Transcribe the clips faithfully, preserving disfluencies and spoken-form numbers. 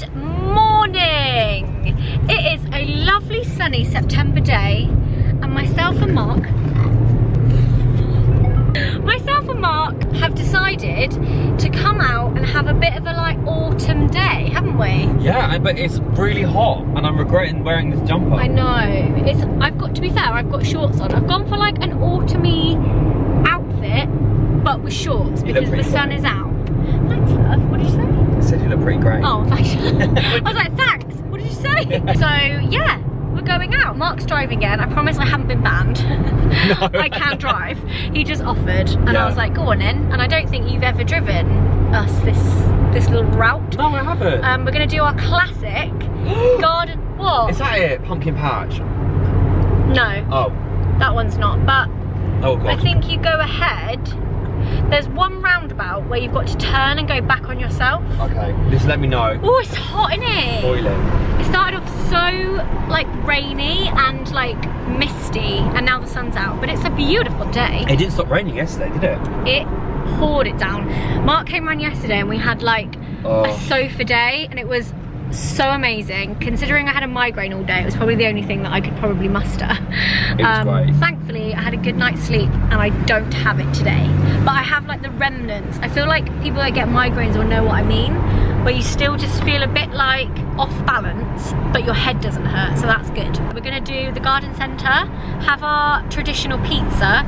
Good morning! It is a lovely sunny September day and myself and Mark myself and Mark have decided to come out and have a bit of a like autumn day, haven't we? Yeah, but it's really hot and I'm regretting wearing this jumper. I know. It's I've got to be fair, I've got shorts on. I've gone for like an autumny outfit but with shorts because the sun is out. Thanks, love. What did you say? I said you look pretty great. Oh, thanks. I was like, thanks. What did you say? So, yeah, we're going out. Mark's driving again. I promise I haven't been banned. No. I can drive. He just offered. And yeah. I was like, go on in. And I don't think you've ever driven us this this little route. No, I haven't. Um, we're going to do our classic garden... What? Is that it? Pumpkin patch? No. Oh. That one's not. But oh, God. I think you go ahead... There's one roundabout where you've got to turn and go back on yourself. Okay, just let me know. Oh, it's hot, isn't it? Boiling. It started off so like rainy and like misty, and now the sun's out. But it's a beautiful day. It didn't stop raining yesterday, did it? It poured it down. Mark came around yesterday, and we had like oh. a sofa day, and it was so amazing. Considering I had a migraine all day, it was probably the only thing that I could probably muster. It was um, great. Thankfully, I had a good night's sleep, and I don't have it today. But I have like the remnants. I feel like people that get migraines will know what I mean, where you still just feel a bit like off balance, but your head doesn't hurt, so that's good. We're gonna do the garden centre, have our traditional pizza,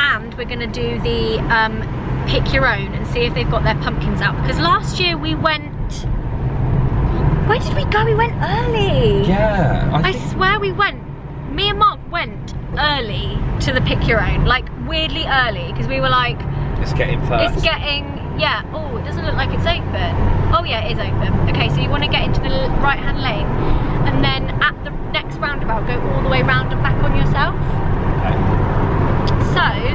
and we're gonna do the um, pick your own and see if they've got their pumpkins out. Because last year we went. Where did we go? We went early. Yeah. I, I swear we went. Me and Mark went early to the pick your own. Like weirdly early because we were like. It's getting first. It's getting, yeah. Oh, it doesn't look like it's open. Oh yeah, it is open. Okay, so you want to get into the right hand lane and then at the next roundabout go all the way round and back on yourself. Okay. So.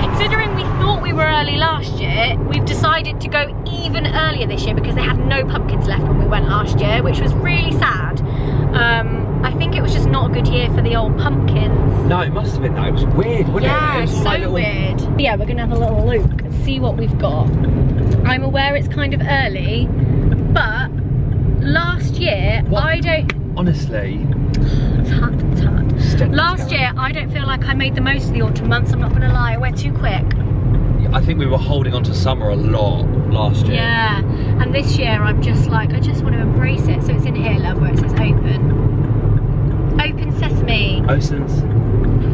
Considering we thought we were early last year, we've decided to go even earlier this year because they had no pumpkins left when we went last year, which was really sad. Um, I think it was just not a good year for the old pumpkins. No, it must have been though. It was weird, wasn't yeah, it? Yeah, it was so little... weird. Yeah, we're going to have a little look and see what we've got. I'm aware it's kind of early, but last year, what? I don't... Honestly, it's hard, it's hard. Last year, I don't feel like I made the most of the autumn months. I'm not going to lie, I went too quick. I think we were holding on to summer a lot last year. Yeah, and this year I'm just like, I just want to embrace it. So it's in here, love, where it says open. Open sesame. Oceans.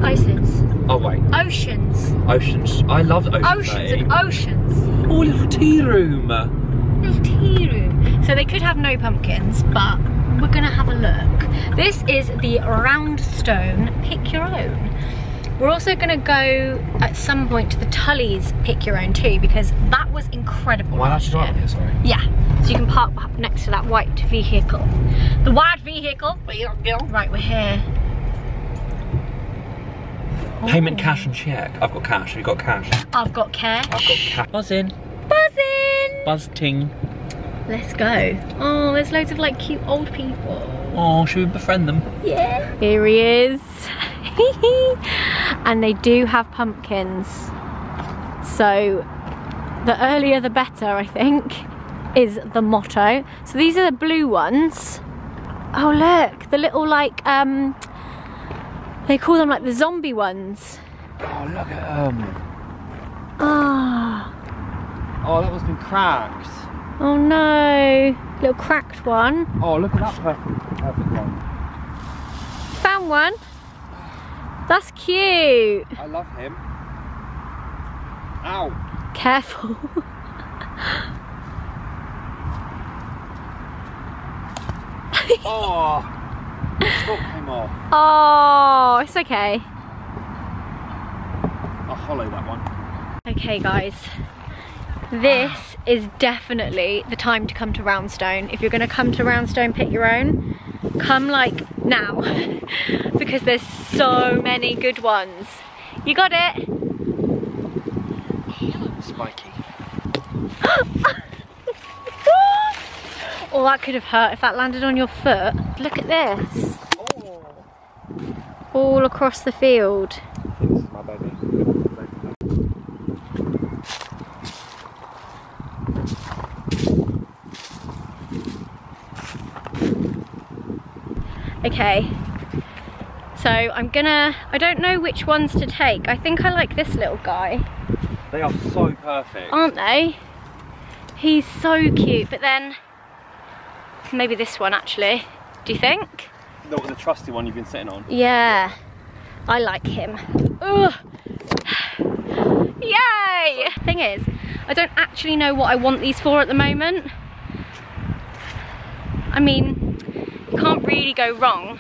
Oceans. Oh wait. Oceans. Oceans. I love oceans. Oceans and oceans. Oh, a little tea room. A little tea room. So they could have no pumpkins, but. We're gonna have a look. This is the Roundstone Pick Your Own. We're also gonna go at some point to the Tully's Pick Your Own too because that was incredible. Why not you drive here, sorry? Yeah, so you can park up next to that white vehicle. The white vehicle. Right, we're here. Payment Ooh. Cash and check. I've got cash, have you got cash? I've got cash. I've got cash. Buzzing. Buzzing. Buzzing. Let's go. Oh, there's loads of like cute old people. Oh, should we befriend them? Yeah. Here he is. And they do have pumpkins. So the earlier the better, I think, is the motto. So these are the blue ones. Oh, look, the little like, um, they call them like the zombie ones. Oh, look at them. Oh. Oh, that one's been cracked. Oh no, little cracked one. Oh, look at that perfect, perfect one. Found one. That's cute. I love him. Ow. Careful. Oh, the stalk came off. Oh, it's okay. I'll hollow that one. Okay, guys. This is definitely the time to come to Roundstone. If you're going to come to Roundstone Pick Your Own, come like now because there's so many good ones. You got it? Oh, spiky. Oh, that could have hurt if that landed on your foot. Look at this. Oh. All across the field. This is my baby. Okay, so I'm gonna, I don't know which ones to take. I think I like this little guy. They are so perfect. Aren't they? He's so cute, but then maybe this one actually. Do you think? The, the trusty one you've been sitting on. Yeah, I like him. Ugh. Yay! Thing is, I don't actually know what I want these for at the moment. I mean, you can't really go wrong.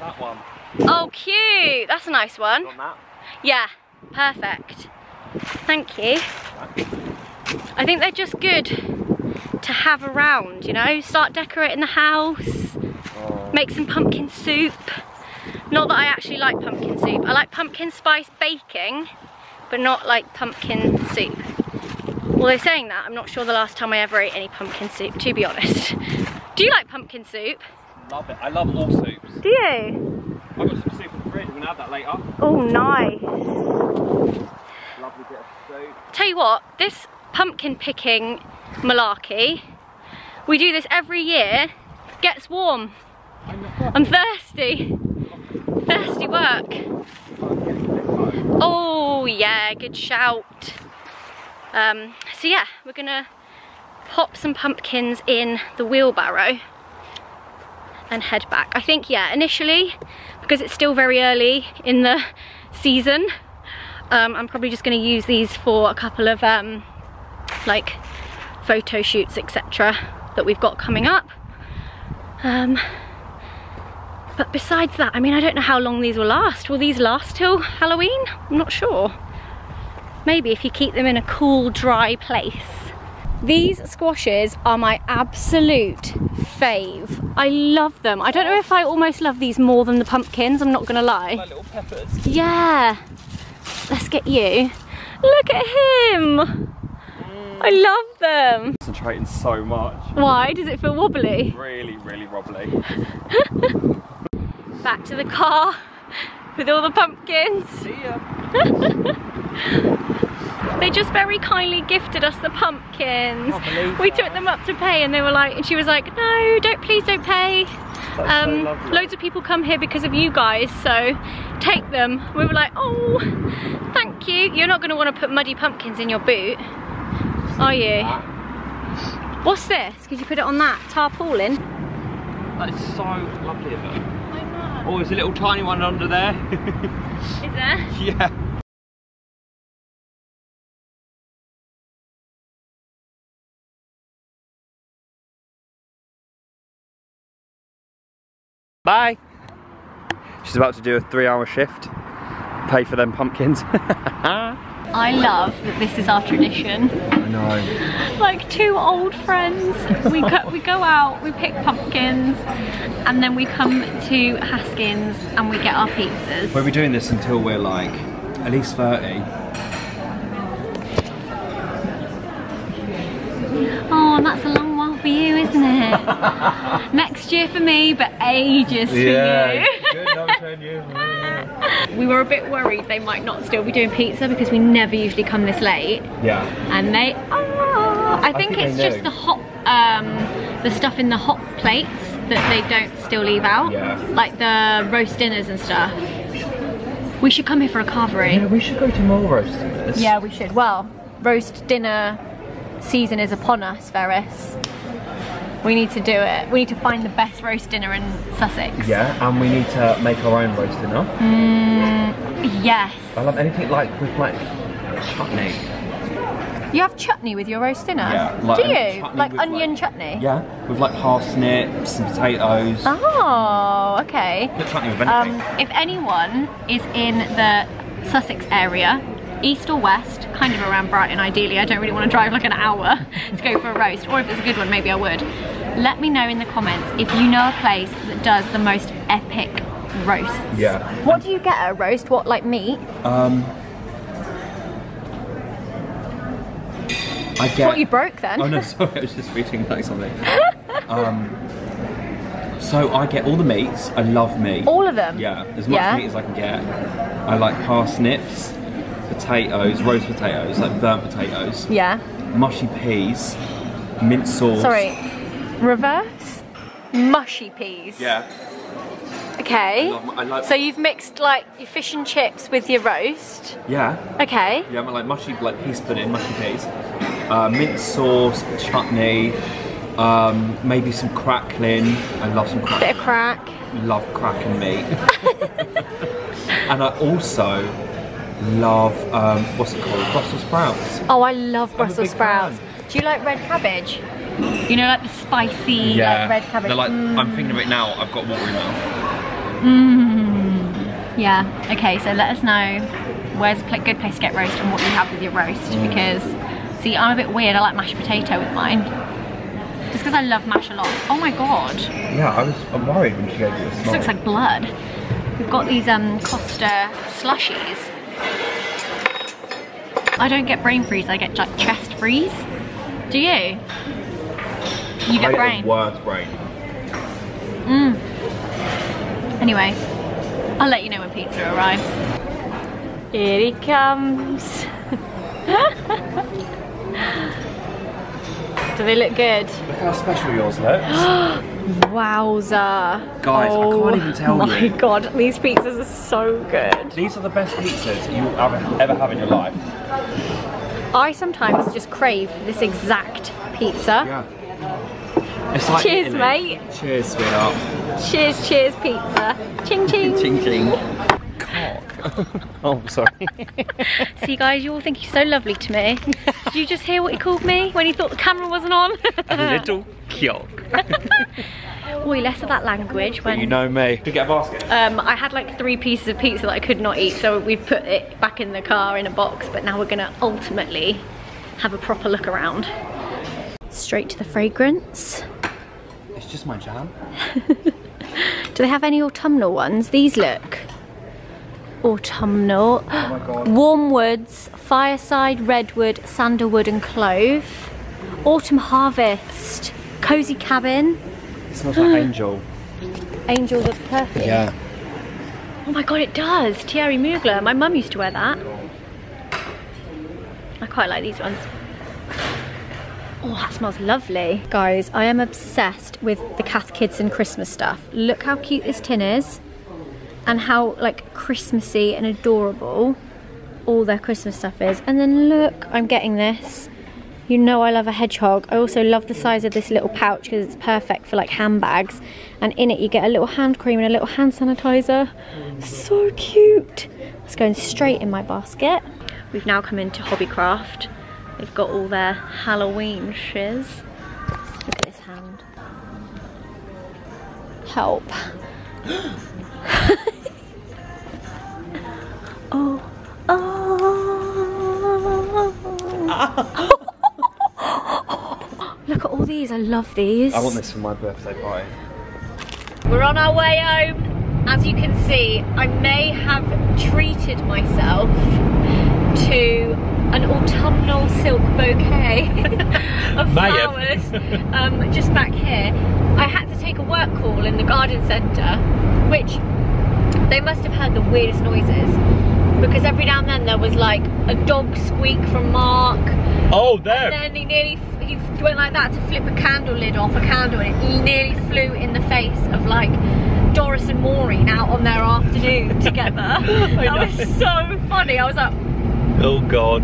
That one. Oh, cute! That's a nice one. You want that? Yeah, perfect. Thank you. I think they're just good to have around, you know? Start decorating the house, make some pumpkin soup. Not that I actually like pumpkin soup. I like pumpkin spice baking, but not like pumpkin soup. Although saying that, I'm not sure the last time I ever ate any pumpkin soup, to be honest. Do you like pumpkin soup? Love it. I love all soups. Do you? I've got some soup in the fridge. We're going to have that later. Oh, nice. Lovely bit of soup. Tell you what, this pumpkin picking malarkey, we do this every year, gets warm. I'm thirsty. Thirsty work. Oh yeah, good shout. Um, so yeah, we're gonna pop some pumpkins in the wheelbarrow and head back. I think, yeah, initially, because it's still very early in the season, um, I'm probably just gonna use these for a couple of um, like photo shoots, et cetera that we've got coming up. Um, But besides that, I mean, I don't know how long these will last. Will these last till Halloween? I'm not sure. Maybe if you keep them in a cool, dry place. These squashes are my absolute fave. I love them. I don't know if I almost love these more than the pumpkins, I'm not gonna lie. My little peppers. Yeah. Let's get you. Look at him. Mm. I love them. Concentrating so much. Why? Does it feel wobbly? Really, really wobbly. Back to the car with all the pumpkins. See ya. They just very kindly gifted us the pumpkins. We took them up to pay and they were like, and she was like, no, don't, please don't pay. Um, so loads of people come here because of you guys, so take them. We were like, oh, thank you. You're not going to want to put muddy pumpkins in your boot, are you? What's this? Could you put it on that tarpaulin? That is so lovely of her. Oh, there's a little tiny one under there. Is there? Yeah. Bye. She's about to do a three-hour shift. Pay for them pumpkins. I love that this is our tradition. I know. Like two old friends, we go, we go out, we pick pumpkins, and then we come to Haskins and we get our pizzas. We'll be doing this until we're like at least thirty. Oh, that's a long while for you, isn't it? Next year for me, but ages for yeah, you. Good old ten years. We were a bit worried they might not still be doing pizza because we never usually come this late. Yeah. And they are. I think, I think it's just the hot, um, the stuff in the hot plates that they don't still leave out. Yeah. Like the roast dinners and stuff. We should come here for a carvery. Yeah, we should go to more roast dinners. Yeah, we should. Well, roast dinner season is upon us, Ferris. We need to do it. We need to find the best roast dinner in Sussex. Yeah, and we need to make our own roast dinner. Mm, yes. I love anything like with like chutney. You have chutney with your roast dinner? Yeah. Like, do you? Like onion like, chutney? Yeah, with like parsnips and potatoes. Oh, okay. Not chutney with anything. Um, if anyone is in the Sussex area, east or west, kind of around Brighton ideally, I don't really want to drive like an hour to go for a roast, or if it's a good one maybe I would. Let me know in the comments if you know a place that does the most epic roasts. Yeah. What do you get at a roast? What, like meat? Um, I get... What, you broke then? Oh no, sorry, I was just reaching like something. um, so I get all the meats, I love meat. All of them? Yeah, as much yeah. meat as I can get. I like parsnips. Potatoes, roast potatoes, like burnt potatoes. Yeah. Mushy peas, mint sauce. Sorry, reverse? Mushy peas. Yeah. Okay. I like so you've mixed like your fish and chips with your roast. Yeah. Okay. Yeah, but like mushy, like pea pudding, mushy peas, uh, mint sauce, chutney, um, maybe some crackling. I love some crackling. Bit of crack. Love crack and meat. And I also love um, what's it called? Brussels sprouts. Oh, I love Brussels sprouts. Fan. Do you like red cabbage? You know, like the spicy yeah. like, red cabbage. They're like, mm. I'm thinking of it now. I've got water in my mouth. Mmm. Yeah. Okay. So let us know where's a good place to get roast and what you have with your roast. Mm. Because, see, I'm a bit weird. I like mashed potato with mine. Just because I love mash a lot. Oh my god. Yeah, I was. I'm worried when she gave you this. This looks like blood. We've got these um Costa slushies. I don't get brain freeze. I get like chest freeze. Do you? You get brain. Worst brain. Mm. Anyway, I'll let you know when pizza arrives. Here he comes. Do they look good? Look how special yours looks. Wowza. Guys, oh, I can't even tell my you. My god, these pizzas are so good. These are the best pizzas you will ever, ever have in your life. I sometimes just crave this exact pizza. Yeah. It's like cheers, Italy. Mate. Cheers, sweetheart. Cheers, cheers, pizza. Ching, ching. Ching, ching. Cock. Oh, sorry. See, guys, you all think he's so lovely to me. Did you just hear what he called me when he thought the camera wasn't on? A little cock. Boy, less of that language. When, well, you know me. Did you get a basket? Um, I had like three pieces of pizza that I could not eat, so we've put it back in the car in a box, but now we're going to ultimately have a proper look around. Straight to the fragrance. It's just my jam. Do they have any autumnal ones? These look autumnal. Oh my god. Warm woods, fireside, redwood, sandalwood and clove. Autumn harvest, cozy cabin. It smells like angel. Angel with perfume. Yeah. Oh my god, it does. Thierry Mugler. My mum used to wear that. I quite like these ones. Oh, that smells lovely. Guys, I am obsessed with the Cath Kidston Christmas stuff. Look how cute this tin is and how like Christmassy and adorable all their Christmas stuff is. And then look, I'm getting this. You know I love a hedgehog. I also love the size of this little pouch because it's perfect for like handbags. And in it you get a little hand cream and a little hand sanitizer. So cute. It's going straight in my basket. We've now come into Hobbycraft. They've got all their Halloween shiz. Look at this hand. Help. Oh. Oh. Look at all these. I love these. I want this for my birthday party. We're on our way home. As you can see, I may have treated myself to an autumnal silk bouquet of flowers um, just back here. I had to take a work call in the garden centre, which they must have heard the weirdest noises, because every now and then there was like a dog squeak from Mark. Oh, there! And then he nearly he went like that to flip a candle lid off a candle, and it nearly flew in the face of like Doris and Maureen out on their afternoon together. That was so funny. I was like, oh god.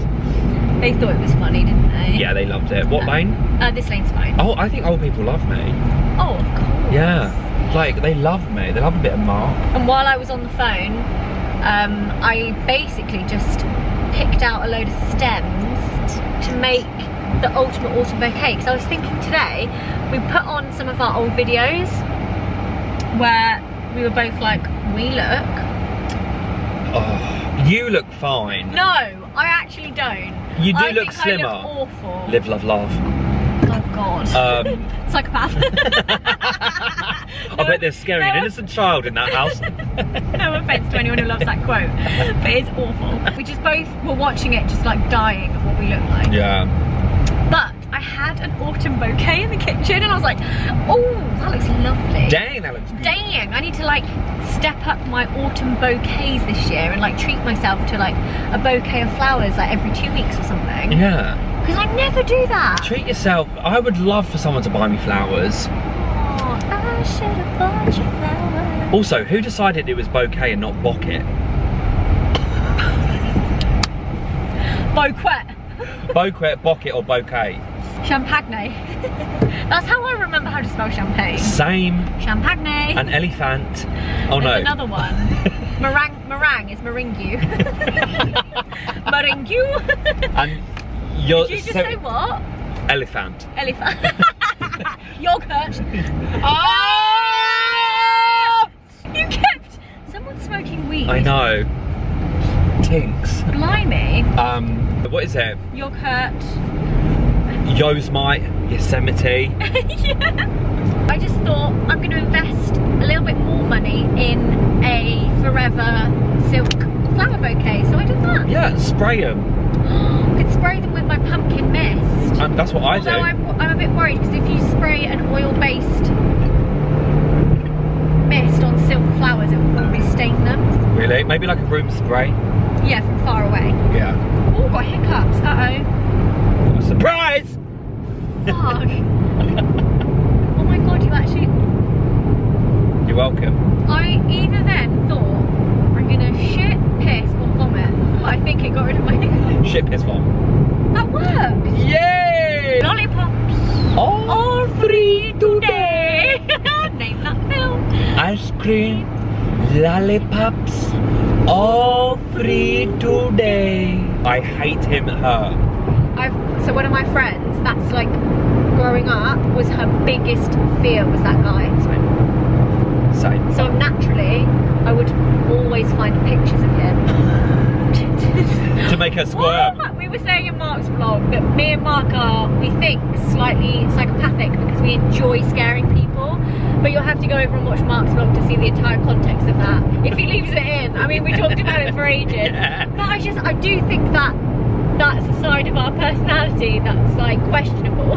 They thought it was funny, didn't they? Yeah, they loved it. What uh, lane? Uh, this lane's fine. Oh, I think old people love me. Oh, of course. Yeah, like they love me. They love a bit of Mark. And while I was on the phone, um, I basically just picked out a load of stems to make the ultimate autumn bouquet. Because I was thinking today, we put on some of our old videos where we were both like, we look. Oh, you look fine. No. I actually don't. You do I look think slimmer. I look awful. Live, love, laugh. Oh god. Um, Psychopath. I no, bet there's scaring no, an innocent child in that house. No offence to anyone who loves that quote, but it's awful. We just both were watching it, just like dying of what we look like. Yeah. But I had an autumn bouquet in the kitchen, and I was like, oh, that looks lovely. Dang, that looks good. Dang, I need to like step up my autumn bouquets this year and like treat myself to like a bouquet of flowers like every two weeks or something. Yeah. Because I never do that. Treat yourself. I would love for someone to buy me flowers. Oh, I should have bought you flowers. Also, who decided it was bouquet and not bocket? Boquet. Boquet, bocket or bouquet? Champagne. That's how I remember how to spell champagne. Same. Champagne. An elephant. Oh There's no. Another one. Meringue. Meringue is meringue. Meringue. And you're, Did you just so say what? Elephant. Elephant. Yogurt. Oh! You kept. Someone smoking weed. I know. Tinks. Blimey. Um. What is it? Yogurt. Yosemite, Yosemite. Yeah. I just thought I'm going to invest a little bit more money in a forever silk flower bouquet, so I did that. Yeah, spray them. I could spray them with my pumpkin mist. Um, that's what I Although do. I'm, I'm a bit worried because if you spray an oil-based mist on silk flowers, it will probably stain them. Really? Maybe like a room spray? Yeah, from far away. Yeah. Oh, got hiccups. Uh-oh. Surprise! Fuck. Oh my god, you actually... You're welcome. I either then thought I'm going to shit, piss or vomit, but I think it got rid of my hiccups. Shit, piss, vomit. That worked! Yay! Lollipops. All, All free today! Name that film. Ice cream, lollipops. All free today. I hate him, her. I've, so one of my friends, that's like growing up, was her biggest fear was that guy. So, so naturally, I would always find pictures of him to make her squirm. Well, we were saying in Mark's vlog that me and Mark are, we think, slightly psychopathic because we enjoy scaring people. But you'll have to go over and watch Mark's vlog to see the entire context of that. If he leaves it in, I mean, we talked about it for ages. Yeah. But I just, I do think that. That's the side of our personality that's like questionable.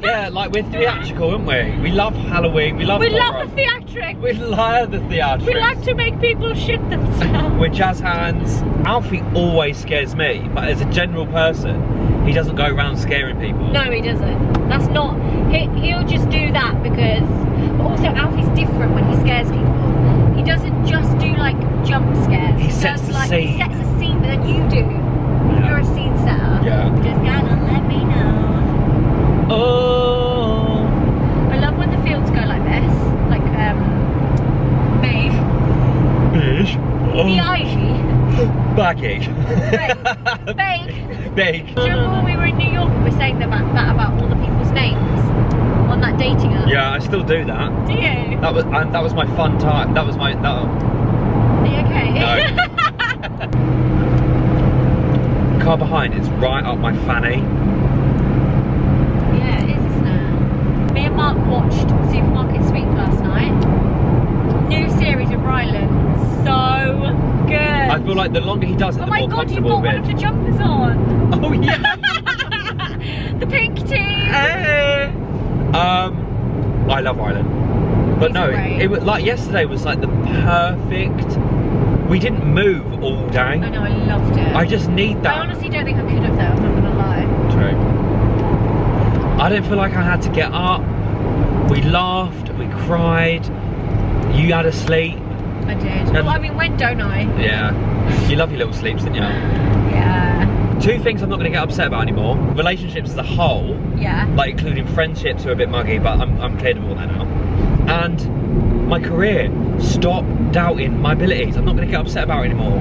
Yeah, like we're theatrical, aren't we? We love Halloween, we love We horror. love the theatrics. We love the theatrics. We like to make people shit themselves. We're jazz hands. Alfie always scares me, but as a general person, he doesn't go around scaring people. No, he doesn't. That's not, he, he'll just do that because, but also Alfie's different when he scares people. He doesn't just do like jump scares. He, he sets the like, scene. He sets a scene that you do. You're a scene setter. Yeah. Just gotta let me know. Oh. I love when the fields go like this. Like, um, beige. Beige? Oh. Beige. Baggage. Beige. Beige. Beige. Do you remember when we were in New York and we were saying that about, that about all the people's names on that dating app? Yeah, I still do that. Do you? That was, and that was my fun time. That was my, that. Are you okay? No. The car behind is right up my fanny. Yeah, it is, isn't it? Me and Mark watched Supermarket Sweep last night. New series of Ryland. So good. I feel like the longer he does it, oh the more comfortable. Oh my god, you've got one of the jumpers on. Oh yeah. The pink tee. Hey. Um, I love Ryland. But He's no, great. it was like yesterday was like the perfect. We didn't move all day. I know, I loved it. I just need that. I honestly don't think I could have though, I'm not gonna lie. True. I don't feel like I had to get up. We laughed, we cried. You had a sleep. I did. Well, I mean, when don't I? Yeah. You love your little sleeps, didn't you? Yeah. Two things I'm not gonna get upset about anymore. Relationships as a whole. Yeah. Like including friendships who are a bit muggy, but I'm, I'm cleared of all that now. And my career. Stop doubting my abilities. I'm not going to get upset about it anymore.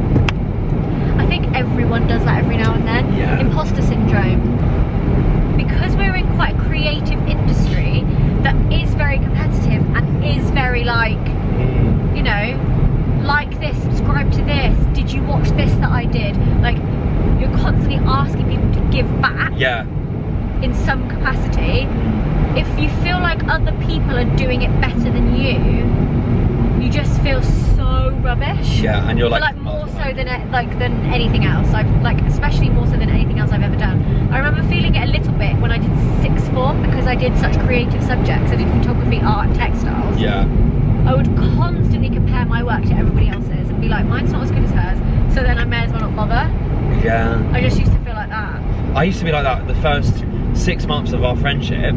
I think everyone does that every now and then. Yeah. Imposter syndrome. Because we're in quite a creative industry that is very competitive and is very like, you know, like this, subscribe to this, did you watch this that I did? Like, you're constantly asking people to give back. Yeah. In some capacity. If you feel like other people are doing it better than you, you just feel so rubbish. Yeah, and you're like, like more so than like than anything else. I've like especially more so than anything else I've ever done. I remember feeling it a little bit when I did sixth form because I did such creative subjects. I did photography, art, and textiles. Yeah. I would constantly compare my work to everybody else's and be like, mine's not as good as hers, so then I may as well not bother. Yeah. I just used to feel like that. I used to be like that the first six months of our friendship.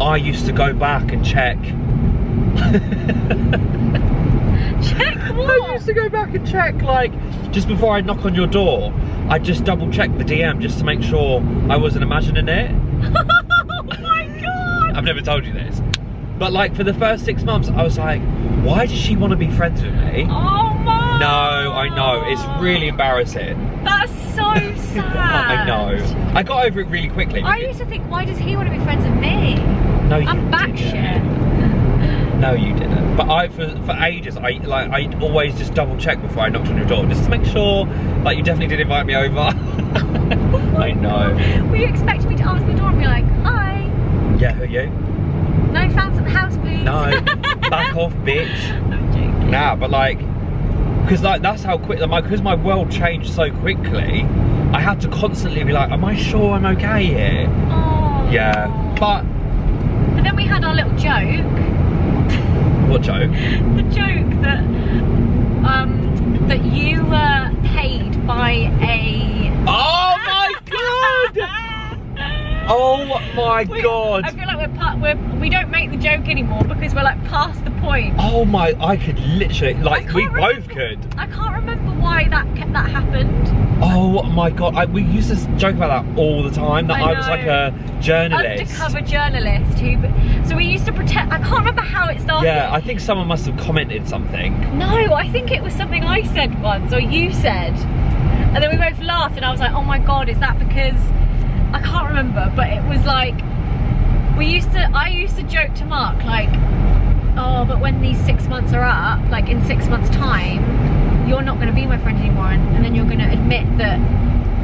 I used to go back and check. Check what? I used to go back and check, like, just before I'd knock on your door, I'd just double check the D M just to make sure I wasn't imagining it. Oh my God! I've never told you this. But like, for the first six months, I was like, why does she want to be friends with me? Oh my! No, I know, it's really embarrassing. That's so sad. I know. I got over it really quickly. I used to think, why does he want to be friends with me? No, you I'm back shit. No, you didn't. But I, for, for ages, I like, I always just double check before I knocked on your door, just to make sure, like, you definitely did invite me over. I know. Were you expecting me to answer the door and be like, hi? Yeah, who are you? No fans at the house, please. No, back off, bitch. I'm joking. Nah, but like, because like that's how quick, like, because my world changed so quickly, I had to constantly be like, am I sure I'm okay here? Oh. Yeah, but. And then we had our little joke. What joke? The joke that um that you were paid by a. Oh my God! Oh my we, God! I feel like we're part. We're, we don't make the joke anymore because we're like past the point. Oh my! I could literally like we remember, both could. I can't remember why that that happened. Oh my God! I, we used to joke about that all the time. That I, I was like a journalist, undercover journalist who. So we used to pretend. I can't remember how it started. Yeah, I think someone must have commented something. No, I think it was something I said once, or you said, and then we both laughed, and I was like, "Oh my God, is that because?" I can't remember, but it was like we used to. I used to joke to Mark like, "Oh, but when these six months are up, like in six months' time." You're not going to be my friend anymore, and, and then you're going to admit that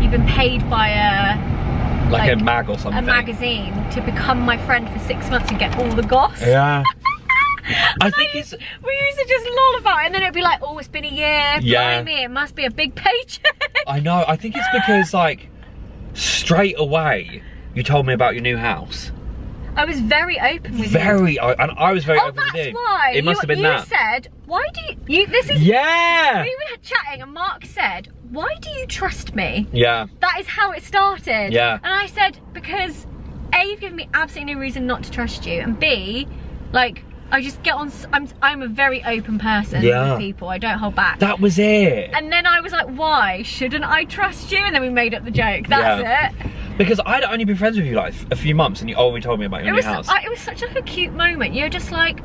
you've been paid by a like, like a mag or something, a magazine, to become my friend for six months and get all the goss." Yeah, I think I used, it's we used to just loll about it, and then it'd be like, "Oh, it's been a year. Yeah, me, it must be a big paycheck." I know. I think it's because like straight away you told me about your new house. I was very open with very, you. Very, and I was very oh, open with you. Oh, that's why. It must you, have been you that. You said, why do you, you, this is, yeah. We were chatting and Mark said, why do you trust me? Yeah. That is how it started. Yeah. And I said, because A, you've given me absolutely no reason not to trust you. And B, like, I just get on, I'm, I'm a very open person yeah. with people. I don't hold back. That was it. And then I was like, why shouldn't I trust you? And then we made up the joke. That's yeah. it. Because I'd only been friends with you like a few months and you already told me about your new house. I, it was such like a cute moment. You're just like,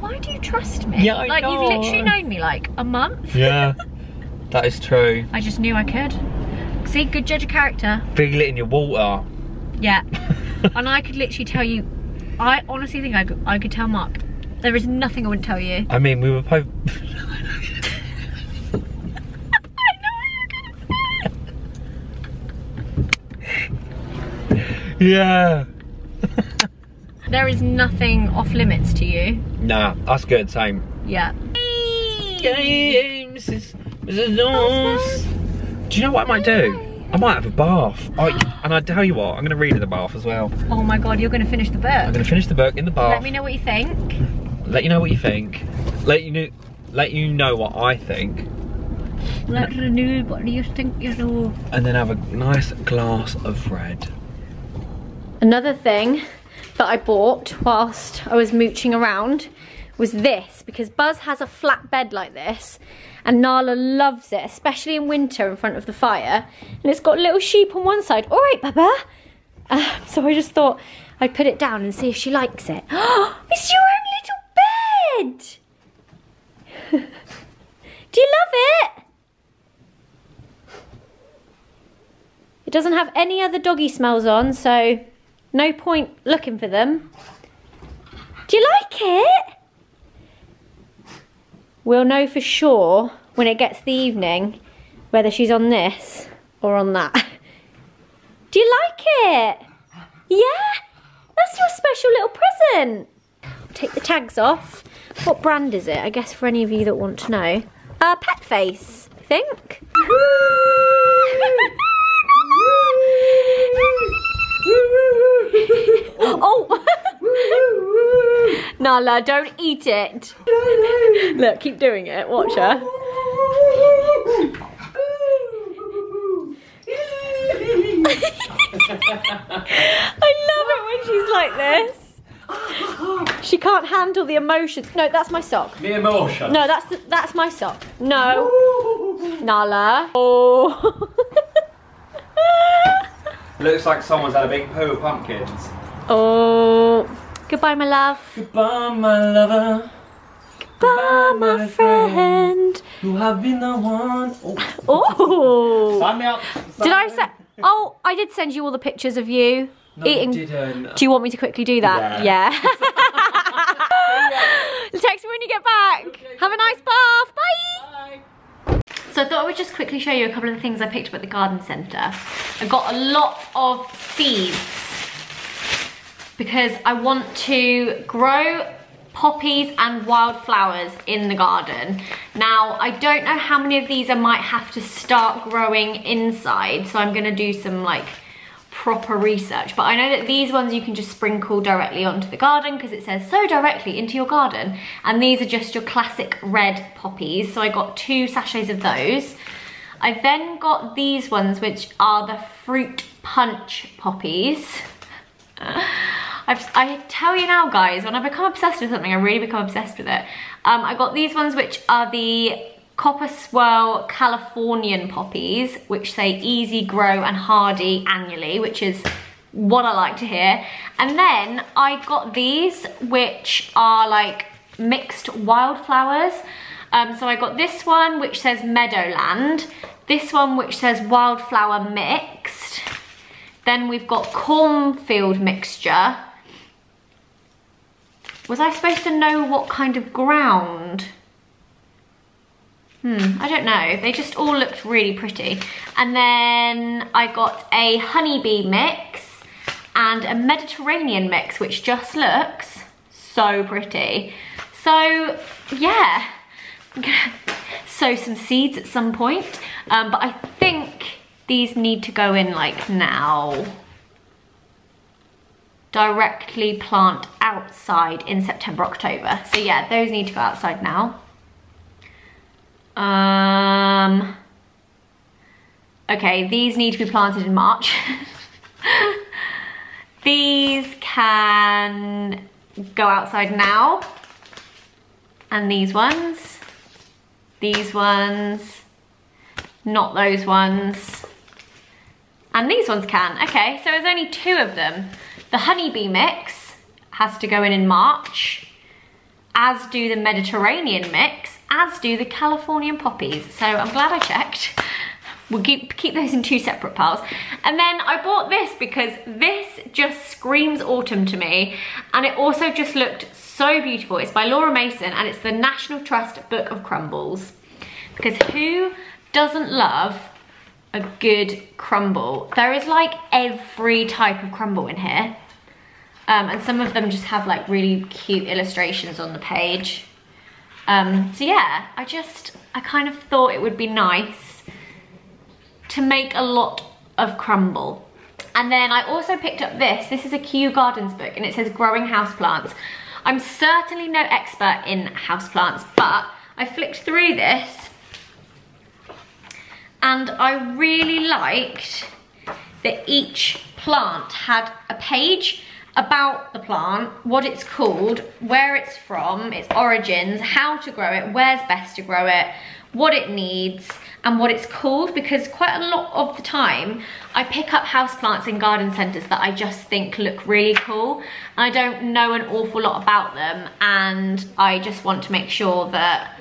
why do you trust me? Yeah, I like know. You've literally known me like a month. Yeah, that is true. I just knew I could. See, good judge of character. Feel it in your water. Yeah, and I could literally tell you, I honestly think I could, I could tell Mark, there is nothing I wouldn't tell you. I mean, we were both... Yeah. There is nothing off limits to you. Nah, that's good, same. Yeah. Games. Do you know what I might do? I might have a bath. I, and I tell you what, I'm going to read in the bath as well. Oh my God, you're going to finish the book? I'm going to finish the book in the bath. Let me know what you think. Let you know what you think. Let you know, let you know what I think. Let you know what you think you know. And then have a nice glass of red. Another thing that I bought whilst I was mooching around was this, because Buzz has a flat bed like this and Nala loves it, especially in winter in front of the fire, and it's got little sheep on one side. All right, Baba. Uh, so I just thought I'd put it down and see if she likes it. Oh, it's your own little bed. Do you love it? It doesn't have any other doggy smells on, so... no point looking for them. Do you like it? We'll know for sure when it gets the evening whether she's on this or on that. Do you like it? Yeah? That's your special little present. Take the tags off. What brand is it? I guess for any of you that want to know. Uh, Pet Face, I think. Oh! Nala, don't eat it. Look, keep doing it. Watch her. I love it when she's like this. She can't handle the emotions. No, that's my sock. The emotion. No, that's the, that's my sock. No. Ooh. Nala. Oh. Looks like someone's had a big poo of pumpkins. Oh. Goodbye, my love. Goodbye, my lover. Goodbye, my, my friend. friend. You have been the one. Oh. Oh. Sign me up. Sign did I say? Oh, I did send you all the pictures of you. No, eating. You didn't. Do you want me to quickly do that? Yeah. yeah. Text me when you get back. Okay. Have a nice bath. Bye. Bye. So I thought I would just quickly show you a couple of the things I picked up at the garden centre. I got a lot of seeds because I want to grow poppies and wildflowers in the garden. Now, I don't know how many of these I might have to start growing inside, so I'm going to do some like proper research, but I know that these ones you can just sprinkle directly onto the garden because it says so directly into your garden, and these are just your classic red poppies, so I got two sachets of those. I then got these ones which are the fruit punch poppies. I've, I tell you now guys, when I become obsessed with something I really become obsessed with it. Um, I got these ones which are the Copper Swirl Californian poppies, which say easy, grow and hardy annually, which is what I like to hear. And then I got these which are like mixed wildflowers. Um, so I got this one which says Meadowland, this one which says Wildflower Mixed. Then we've got Cornfield Mixture. Was I supposed to know what kind of ground? Hmm, I don't know. They just all looked really pretty. And then I got a honeybee mix and a Mediterranean mix, which just looks so pretty. So, yeah. I'm gonna sow some seeds at some point. Um, but I think these need to go in like now. Directly plant outside in September, October. So yeah, those need to go outside now. Um, okay, these need to be planted in March. These can go outside now. And these ones, these ones, not those ones. And these ones can. Okay, so there's only two of them. The honeybee mix has to go in in March, as do the Mediterranean mix, as do the Californian poppies. So I'm glad I checked. We'll keep, keep those in two separate piles. And then I bought this because this just screams autumn to me. And it also just looked so beautiful. It's by Laura Mason and it's the National Trust Book of Crumbles. Because who doesn't love a good crumble? There is like every type of crumble in here. Um, and some of them just have like really cute illustrations on the page. Um, so yeah, I just, I kind of thought it would be nice to make a lot of crumble. And then I also picked up this. This is a Kew Gardens book and it says Growing Houseplants. I'm certainly no expert in houseplants, but I flicked through this and I really liked that each plant had a page about the plant, what it's called, where it's from, its origins, how to grow it, where's best to grow it, what it needs, and what it's called, because quite a lot of the time I pick up houseplants in garden centres that I just think look really cool, and I don't know an awful lot about them, and I just want to make sure that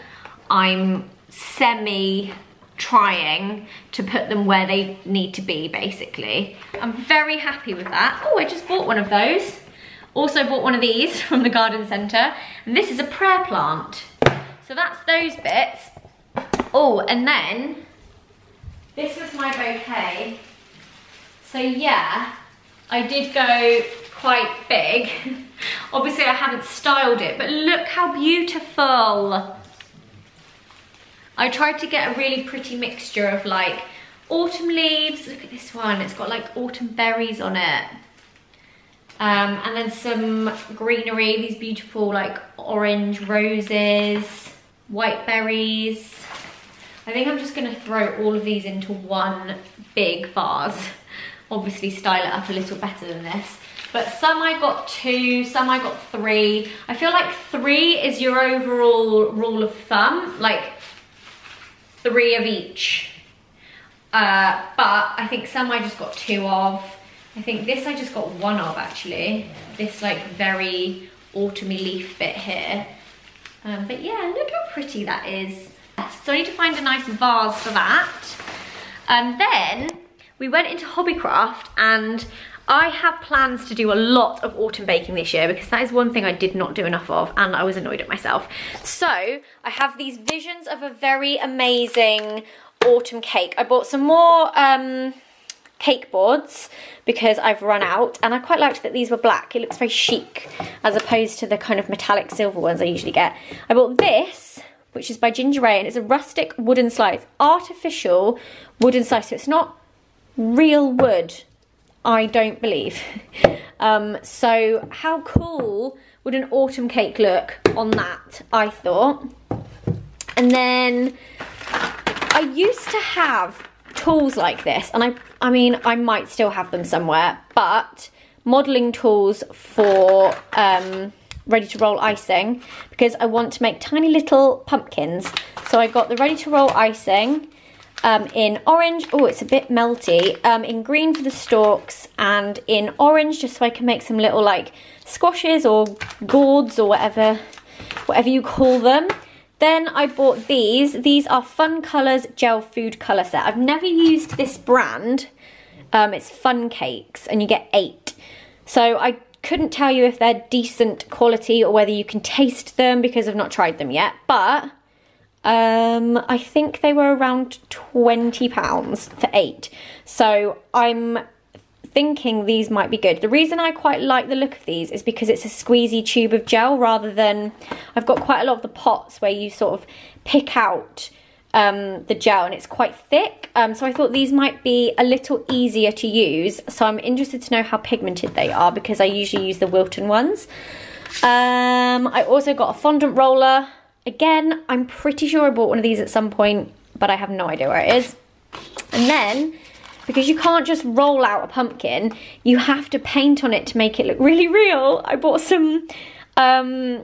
I'm semi trying to put them where they need to be, basically. I'm very happy with that. Oh, I just bought one of those. Also bought one of these from the garden centre. And this is a prayer plant. So that's those bits. Oh, and then this was my bouquet. So yeah, I did go quite big. Obviously I haven't styled it, but look how beautiful. I tried to get a really pretty mixture of like autumn leaves. Look at this one. It's got like autumn berries on it. Um, and then some greenery, these beautiful like orange roses, white berries. I think I'm just going to throw all of these into one big vase. Obviously style it up a little better than this. but some I got two, some I got three. I feel like three is your overall rule of thumb, like three of each. Uh, but I think some I just got two of. I think this I just got one of actually. This like very autumny leaf bit here. Um, but yeah, look how pretty that is. So I need to find a nice vase for that. And then we went into Hobbycraft, and I have plans to do a lot of autumn baking this year because that is one thing I did not do enough of, and I was annoyed at myself. So I have these visions of a very amazing autumn cake. I bought some more um, cake boards because I've run out, and I quite liked that these were black. It looks very chic as opposed to the kind of metallic silver ones I usually get. I bought this, which is by Ginger Ray, and it's a rustic wooden slice, artificial wooden slice, so it's not real wood, I don't believe. Um, so how cool would an autumn cake look on that, I thought. And then I used to have tools like this, and I I mean I might still have them somewhere, but modeling tools for um ready to roll icing, because I want to make tiny little pumpkins. So I got the ready to roll icing um in orange, oh it's a bit melty, um in green for the stalks, and in orange just so I can make some little like squashes or gourds or whatever whatever you call them. Then I bought these. These are Fun Colours Gel Food Colour Set. I've never used this brand. Um, it's Fun Cakes, and you get eight. So I couldn't tell you if they're decent quality or whether you can taste them because I've not tried them yet. But um, I think they were around twenty pounds for eight. So I'm thinking these might be good. The reason I quite like the look of these is because it's a squeezy tube of gel rather than, I've got quite a lot of the pots where you sort of pick out um, the gel and it's quite thick, um, so I thought these might be a little easier to use. So I'm interested to know how pigmented they are because I usually use the Wilton ones. um, I also got a fondant roller. Again, I'm pretty sure I bought one of these at some point, but I have no idea where it is. And then because you can't just roll out a pumpkin, you have to paint on it to make it look really real, I bought some um,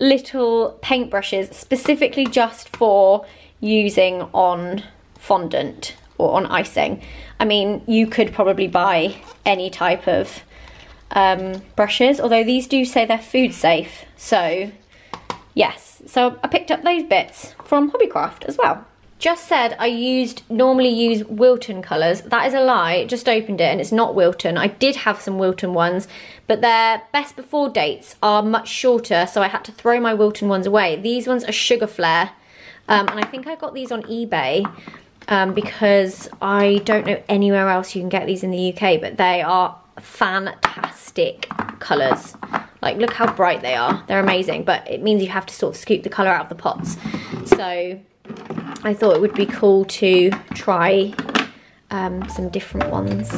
little paintbrushes specifically just for using on fondant or on icing. I mean, you could probably buy any type of um, brushes, although these do say they're food safe. So yes, so I picked up those bits from Hobbycraft as well. Just said I used normally use Wilton colours. That is a lie, just opened it and it's not Wilton. I did have some Wilton ones, but their best before dates are much shorter, so I had to throw my Wilton ones away. These ones are Sugar Flare, um, and I think I got these on eBay um, because I don't know anywhere else you can get these in the U K, but they are fantastic colours. Like, look how bright they are. They're amazing, but it means you have to sort of scoop the colour out of the pots. So I thought it would be cool to try um, some different ones.